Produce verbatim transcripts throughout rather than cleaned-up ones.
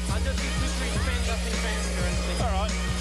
left. I just get two, three spins up in faster and six. All right.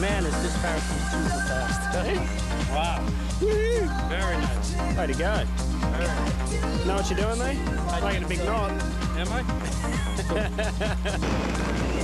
Man, is this parachute's super fast. Hey? Wow. Woo-hoo. Very nice. Way to go. Right. Know what you're doing, mate? Playing a big knot. Am I?